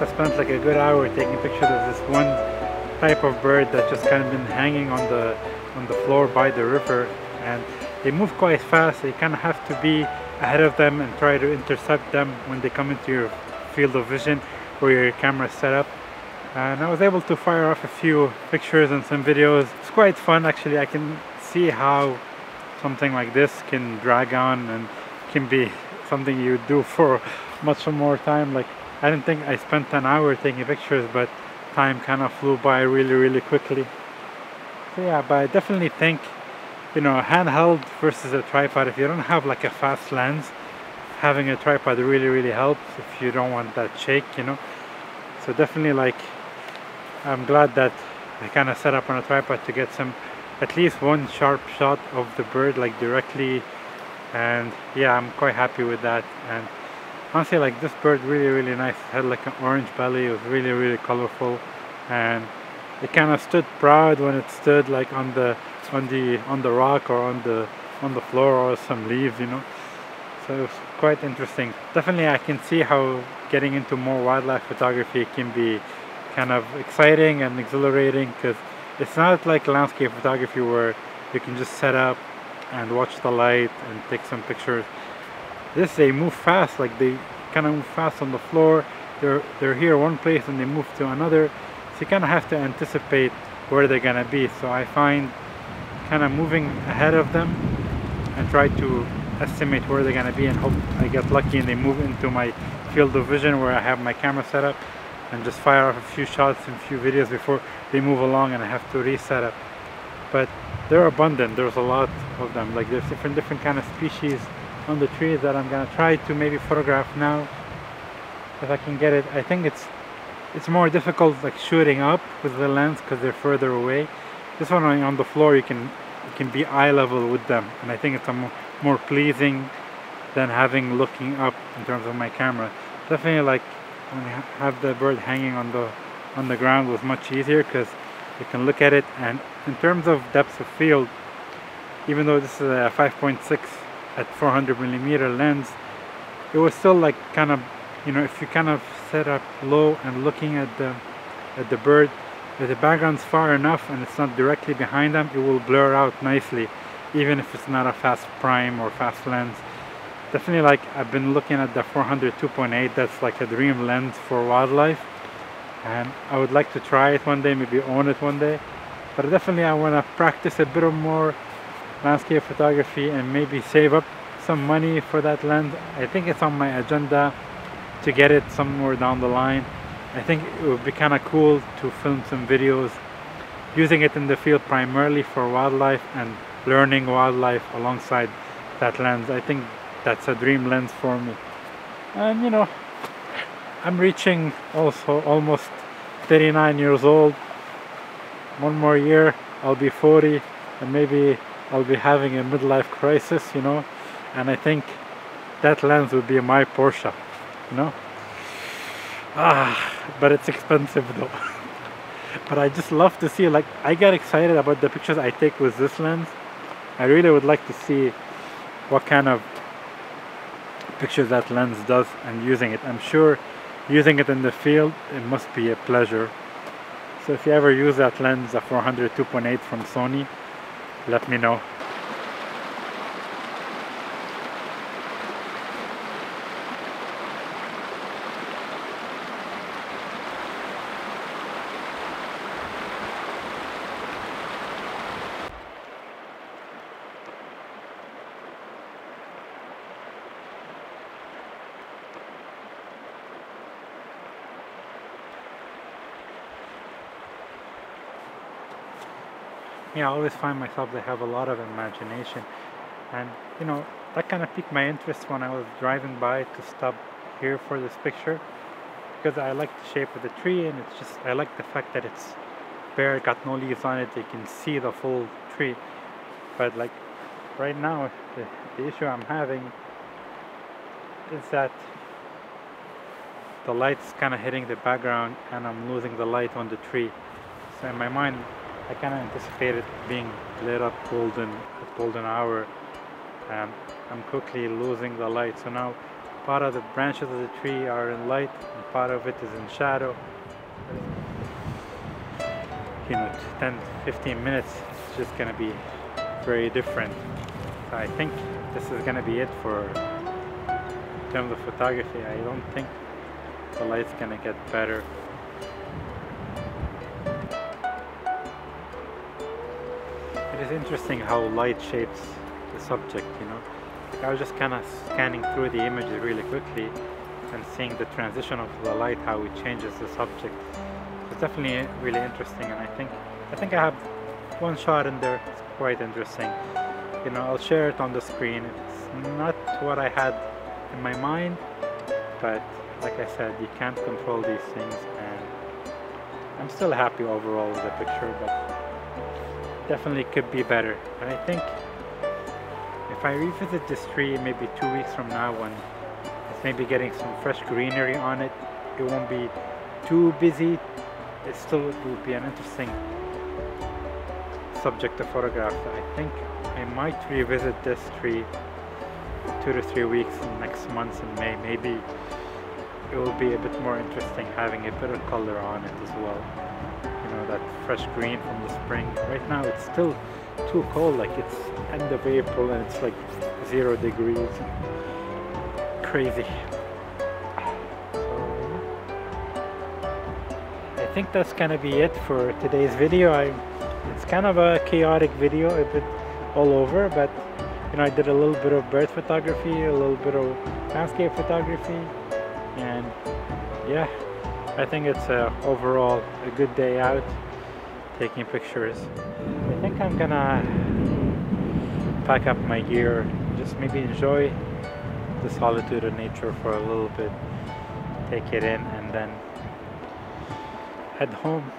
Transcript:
I spent like a good hour taking pictures of this one type of bird that just kind of been hanging on the floor by the river, and they move quite fast, so you kind of have to be ahead of them and try to intercept them when they come into your field of vision or your camera setup. And I was able to fire off a few pictures and some videos. It's quite fun actually. I can see how something like this can drag on and can be something you do for much more time. Like, I didn't think I spent an hour taking pictures, but time kind of flew by really quickly. So yeah, but I definitely think, you know, handheld versus a tripod, if you don't have like a fast lens, having a tripod really helps if you don't want that shake, you know. So definitely, like, I'm glad that I kind of set up on a tripod to get some, at least one sharp shot of the bird, like directly. And yeah, I'm quite happy with that. And honestly, like, this bird really nice. It had like an orange belly. It was really colorful, and it kind of stood proud when it stood like on the rock or on the floor or some leaves, you know. So it was quite interesting. Definitely, I can see how getting into more wildlife photography can be kind of exciting and exhilarating, because it's not like landscape photography where you can just set up and watch the light and take some pictures. This, they move fast. Like, they kind of move fast on the floor. They're here one place and they move to another, so you kind of have to anticipate where they're gonna be. So I find kind of moving ahead of them and try to estimate where they're gonna be, and hope I get lucky and they move into my field of vision where I have my camera set up, and just fire off a few shots and a few videos before they move along and I have to reset up. But they're abundant. There's a lot of them. Like, there's different kind of species on the trees that I'm gonna try to maybe photograph now if I can get it. I think it's more difficult like shooting up with the lens because they're further away. This one on the floor, you can be eye level with them, and I think it's a more pleasing than looking up in terms of my camera. Definitely, like, when you have the bird hanging on the ground, was much easier because you can look at it. And in terms of depth of field, even though this is a 5.6 at 400mm lens, it was still like kind of, you know, if you kind of set up low and looking at the bird, if the background's far enough and it's not directly behind them, it will blur out nicely, even if it's not a fast prime or fast lens. Definitely, like, I've been looking at the 400 2.8. that's like a dream lens for wildlife, and I would like to try it one day, maybe own it one day. But definitely I want to practice a bit more landscape photography and maybe save up some money for that lens. I think it's on my agenda to get it somewhere down the line. I think it would be kind of cool to film some videos using it in the field primarily for wildlife and learning wildlife alongside that lens. I think that's a dream lens for me. And you know, I'm reaching also almost 39 years old. One more year I'll be 40, and maybe I'll be having a midlife crisis, you know. And I think that lens would be my Porsche, you know. But it's expensive though. But I just love to see, like, I get excited about the pictures I take with this lens. I really would like to see what kind of pictures that lens does, and using it, I'm sure using it in the field, it must be a pleasure. So if you ever use that lens, a 400 2.8 from Sony, let me know. Yeah, I always find myself to have a lot of imagination, and you know, that kind of piqued my interest when I was driving by to stop here for this picture, because I like the shape of the tree, and it's just, I like the fact that it's bare, got no leaves on it, you can see the full tree. But like right now, the issue I'm having is that the light's kind of hitting the background and I'm losing the light on the tree. So in my mind, I kind of anticipate it being lit up golden hour, and I'm quickly losing the light. So now Part of the branches of the tree are in light and part of it is in shadow. You know, 10-15 minutes, it's just gonna be very different. So I think this is gonna be it for in terms of photography. I don't think the light's gonna get better. It is interesting how light shapes the subject, you know. I was just kind of scanning through the images really quickly and seeing the transition of the light, how it changes the subject. It's definitely really interesting, and I think I have one shot in there. It's quite interesting. You know, I'll share it on the screen. It's not what I had in my mind, but like I said, you can't control these things, and I'm still happy overall with the picture, but definitely could be better. And I think if I revisit this tree maybe 2 weeks from now, when it's maybe getting some fresh greenery on it, it won't be too busy. It still will be an interesting subject to photograph. I think I might revisit this tree 2 to 3 weeks next month in May. Maybe it will be a bit more interesting having a bit of color on it as well. You know, that fresh green from the spring. Right now it's still too cold, like it's end of April and it's like 0 degrees. Crazy. So, I think that's gonna be it for today's video. It's kind of a chaotic video, a bit all over, but you know, I did a little bit of bird photography, a little bit of landscape photography, and yeah, I think it's overall a good day out taking pictures. I think I'm gonna pack up my gear and just maybe enjoy the solitude of nature for a little bit, take it in, and then head home.